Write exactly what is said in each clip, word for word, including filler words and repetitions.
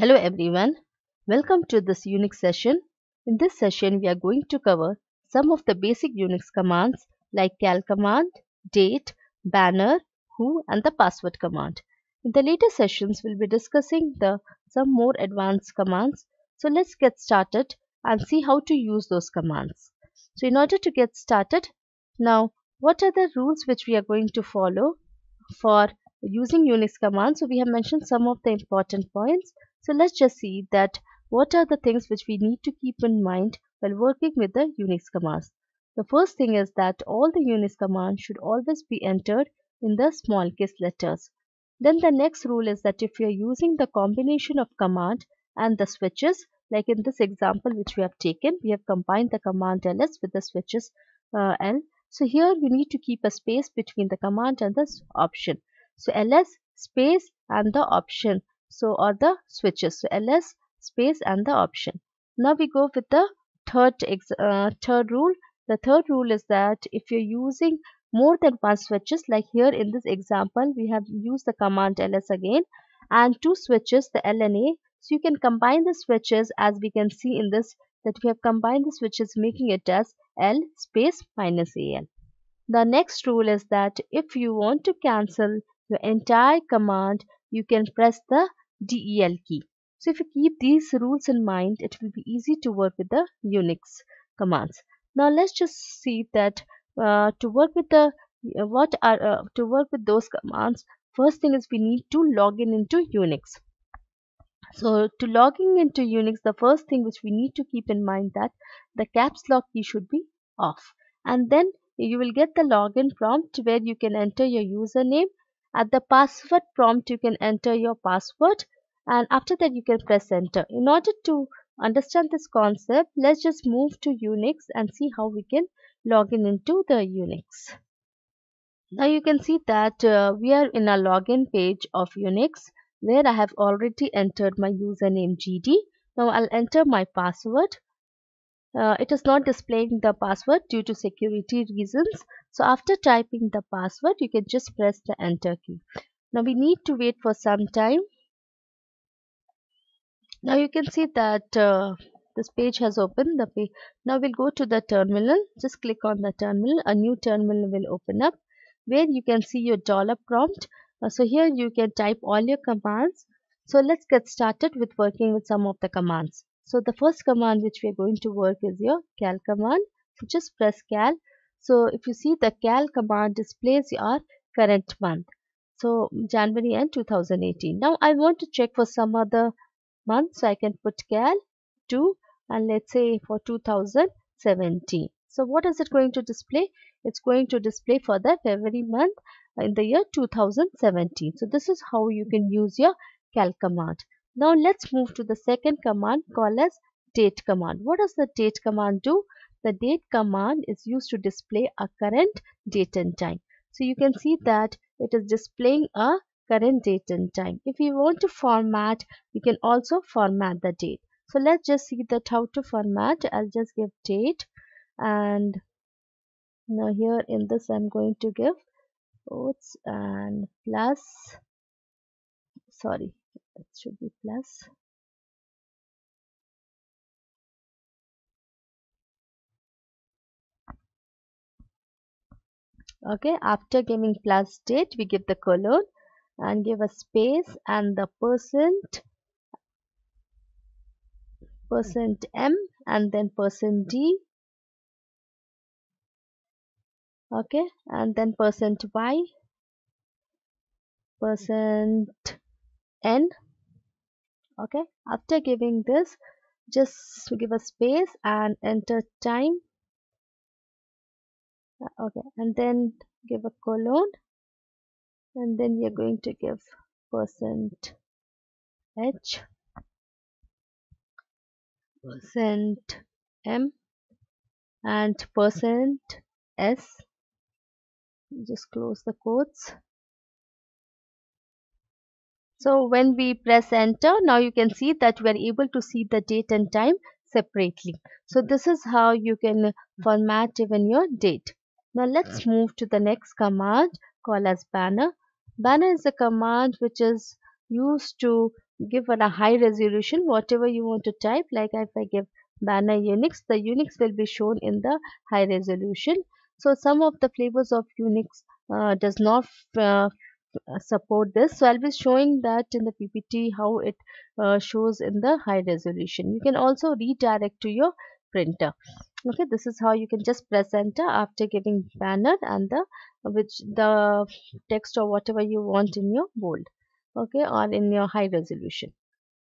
Hello everyone, welcome to this Unix session. In this session we are going to cover some of the basic Unix commands like cal command, date, banner, who and the password command. In the later sessions we will be discussing the some more advanced commands. So let's get started and see how to use those commands. So in order to get started, now what are the rules which we are going to follow for using Unix commands? So we have mentioned some of the important points. So let's just see that what are the things which we need to keep in mind while working with the Unix commands. The first thing is that all the Unix commands should always be entered in the small case letters. Then the next rule is that if you are using the combination of command and the switches, like in this example which we have taken, we have combined the command ls with the switches uh, l. So here you need to keep a space between the command and the option. So ls space and the option. So or the switches. So ls space and the option. Now we go with the third uh, third rule. The third rule is that if you're using more than one switches, like here in this example we have used the command ls again and two switches, the l and a. So you can combine the switches, as we can see in this that we have combined the switches, making it as l space minus al. The next rule is that if you want to cancel your entire command, you can press the del key. So if you keep these rules in mind, it will be easy to work with the Unix commands. Now let's just see that uh, to work with the uh, what are uh, to work with those commands. First thing is we need to log in into Unix. So to logging into Unix, the first thing which we need to keep in mind that the caps lock key should be off, and then you will get the login prompt where you can enter your username. At the password prompt you can enter your password, and after that you can press enter. In order to understand this concept, let's just move to Unix and see how we can log in into the Unix. Now you can see that uh, we are in a login page of Unix, where I have already entered my username G D. Now I'll enter my password. Uh, it is not displaying the password due to security reasons. So after typing the password, you can just press the enter key. Now we need to wait for some time. Now you can see that uh, this page has opened. The page. Now we'll go to the terminal. Just click on the terminal. A new terminal will open up where you can see your dollar prompt. Uh, so here you can type all your commands. So let's get started with working with some of the commands. So the first command which we are going to work is your cal command. So just press cal. So if you see, the cal command displays your current month. So January end two thousand eighteen. Now I want to check for some other month. So I can put cal to, and let's say for two thousand seventeen. So what is it going to display? It's going to display for the February month in the year two thousand seventeen. So this is how you can use your cal command. Now let's move to the second command called as date command. What does the date command do? The date command is used to display a current date and time. So you can see that it is displaying a current date and time. If you want to format, you can also format the date. So let's just see that how to format. I'll just give date, and now here in this I'm going to give quotes and plus, sorry, it should be plus. Okay, after giving plus date, we give the colon and give a space and the percent percent m and then percent d. Okay, and then percent y, percent n. Okay, after giving this, just give a space and enter time. Okay, and then give a colon, and then we are going to give percent h, percent m, and percent s. Just close the quotes. So when we press enter, now you can see that we are able to see the date and time separately. So this is how you can format even your date. Now let's move to the next command called as banner. Banner is a command which is used to give a high resolution whatever you want to type. Like if I give banner Unix, the Unix will be shown in the high resolution. So some of the flavors of Unix uh, does not uh, support this, so I'll be showing that in the P P T how it uh, shows in the high resolution. You can also redirect to your printer. Okay, this is how you can just press enter after giving banner and the which the text or whatever you want in your bold, okay, or in your high resolution.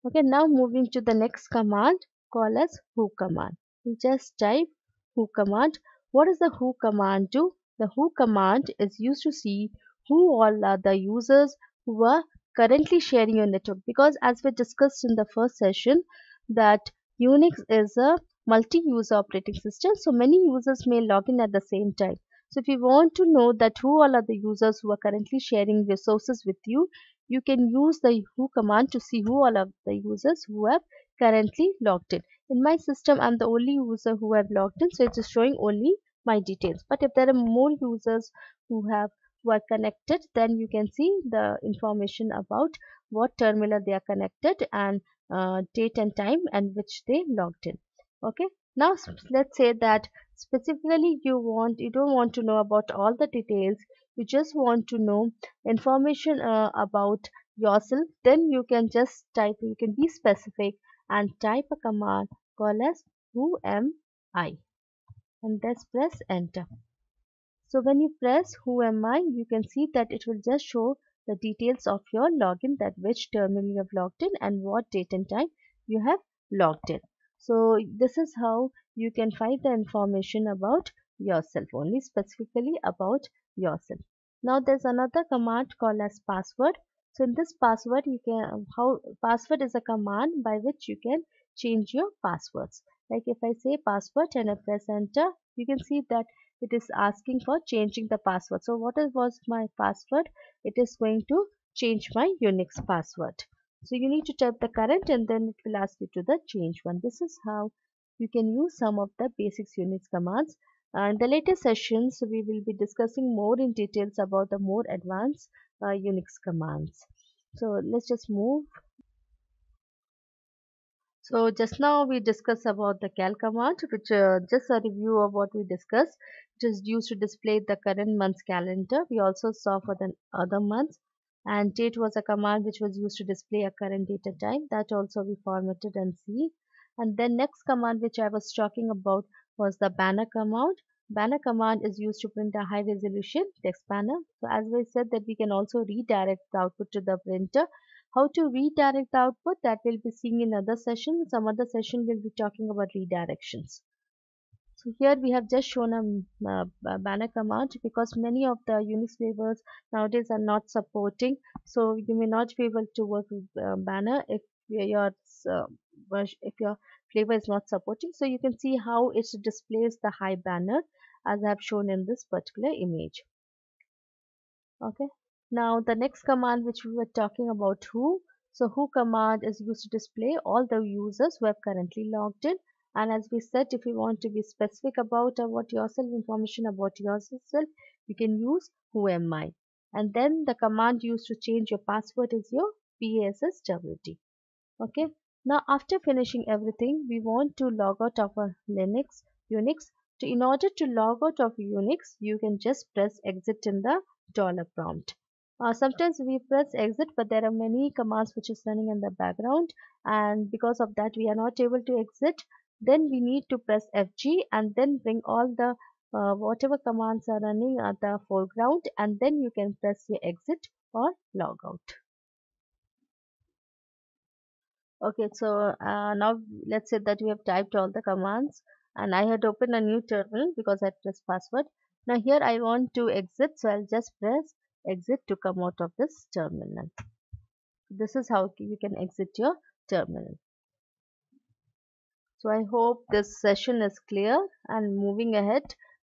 Okay, now moving to the next command, call as who command. You just type who command. What does the who command do? The who command is used to see who all are the users who are currently sharing your network, because as we discussed in the first session that Unix is a multi-user operating system, so many users may log in at the same time. So if you want to know that who all are the users who are currently sharing resources with you, you can use the who command to see who all of the users who have currently logged in. In my system, I'm the only user who have logged in, so it is showing only my details. But if there are more users who have who are connected, then you can see the information about what terminal they are connected and uh, date and time and which they logged in. Okay, now let's say that specifically you want you don't want to know about all the details, you just want to know information uh, about yourself. Then you can just type, you can be specific and type a command call as who am I, and let's press enter. So when you press who am I, you can see that it will just show the details of your login, that which terminal you have logged in and what date and time you have logged in. So this is how you can find the information about yourself, only specifically about yourself. Now there's another command called as password. So in this password, you can how password is a command by which you can change your passwords. Like if I say password and I press enter, you can see that it is asking for changing the password. So what was my password? It is going to change my Unix password. So you need to type the current and then it will ask you to the change one. This is how you can use some of the basic Unix commands. Uh, in the later sessions, we will be discussing more in details about the more advanced uh, Unix commands. So let's just move. So just now we discussed about the cal command, which uh, just a review of what we discussed. It is used to display the current month's calendar. We also saw for the other months. And date was a command which was used to display a current date and time. That also we formatted and see. And then next command which I was talking about was the banner command. Banner command is used to print a high resolution text banner. So as we said that we can also redirect the output to the printer. How to redirect the output, that we'll be seeing in another session. Some other session we'll be talking about redirections. So here we have just shown a, a, a banner command, because many of the Unix flavors nowadays are not supporting. So you may not be able to work with uh, banner if your uh, if your flavor is not supporting. So you can see how it displays the high banner as I have shown in this particular image. Okay. Now the next command which we were talking about, who. So who command is used to display all the users who have currently logged in. And as we said, if you want to be specific about about yourself, information about yourself, you can use who am I. And then the command used to change your password is your passwd. Okay. Now after finishing everything, we want to log out of our Linux, Unix. So in order to log out of Unix, you can just press exit in the dollar prompt. Uh, sometimes we press exit, but there are many commands which is running in the background, and because of that we are not able to exit. Then we need to press F G and then bring all the uh, whatever commands are running at the foreground, and then you can press your exit or log out. Okay, so uh, now let's say that we have typed all the commands and I had opened a new terminal because I pressed password. Now here I want to exit, so I'll just press exit to come out of this terminal. This is how you can exit your terminal. So I hope this session is clear, and moving ahead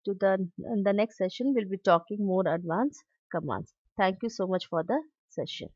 to the, in the next session, we'll be talking more advanced commands. Thank you so much for the session.